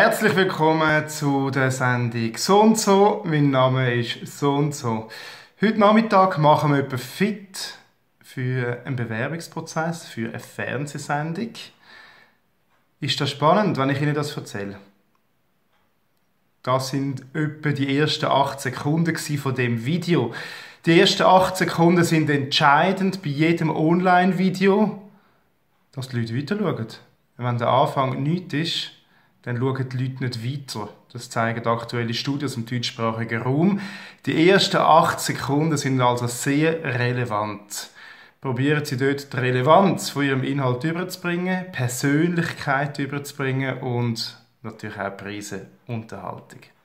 Herzlich willkommen zu der Sendung «So und so». Mein Name ist «So und so». Heute Nachmittag machen wir jemanden fit für einen Bewerbungsprozess, für eine Fernsehsendung. Ist das spannend, wenn ich Ihnen das erzähle? Das sind etwa die ersten 8 Sekunden von dem Video. Die ersten 8 Sekunden sind entscheidend bei jedem Online-Video, dass die Leute weiterschauen. Wenn der Anfang nichts ist, dann schauen die Leute nicht weiter. Das zeigen aktuelle Studien im deutschsprachigen Raum. Die ersten 8 Sekunden sind also sehr relevant. Probieren Sie dort die Relevanz von Ihrem Inhalt überzubringen, Persönlichkeit überzubringen und natürlich auch Preise, Unterhaltung.